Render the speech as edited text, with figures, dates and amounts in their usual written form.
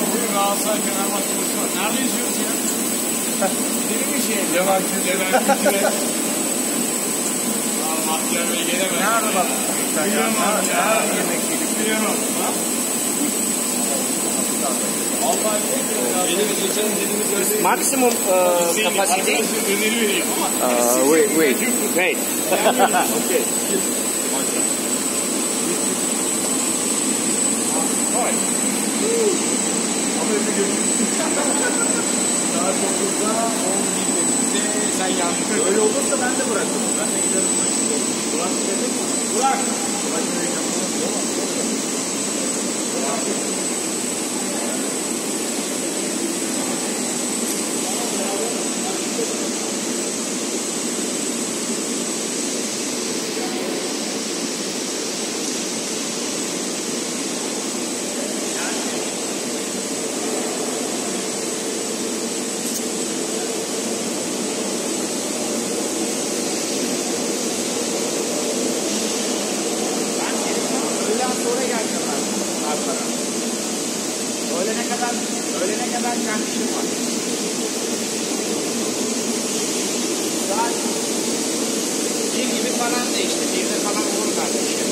Hocam bugün Galatasaray Fenerbahçe maçı var. Nerede izliyoruz ya? Değil mi şey? Leverkusen'e. Al mahkemeye gelemez. Nerede bak? Biliyorum abi. Nerede yemek yedik? Biliyorum. Maximum capacity? Wait. Okay. Saat 9'da 11'de sen yalnız. Öyle olursa ben de bırakırım. Ben de giderim. Burak dedik mi? Burak! Öğlene kadar kendisi var. Saat 1 gibi falan da işte. 1'de falan olur kardeşim.